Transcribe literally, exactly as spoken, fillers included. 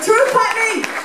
True, Putney!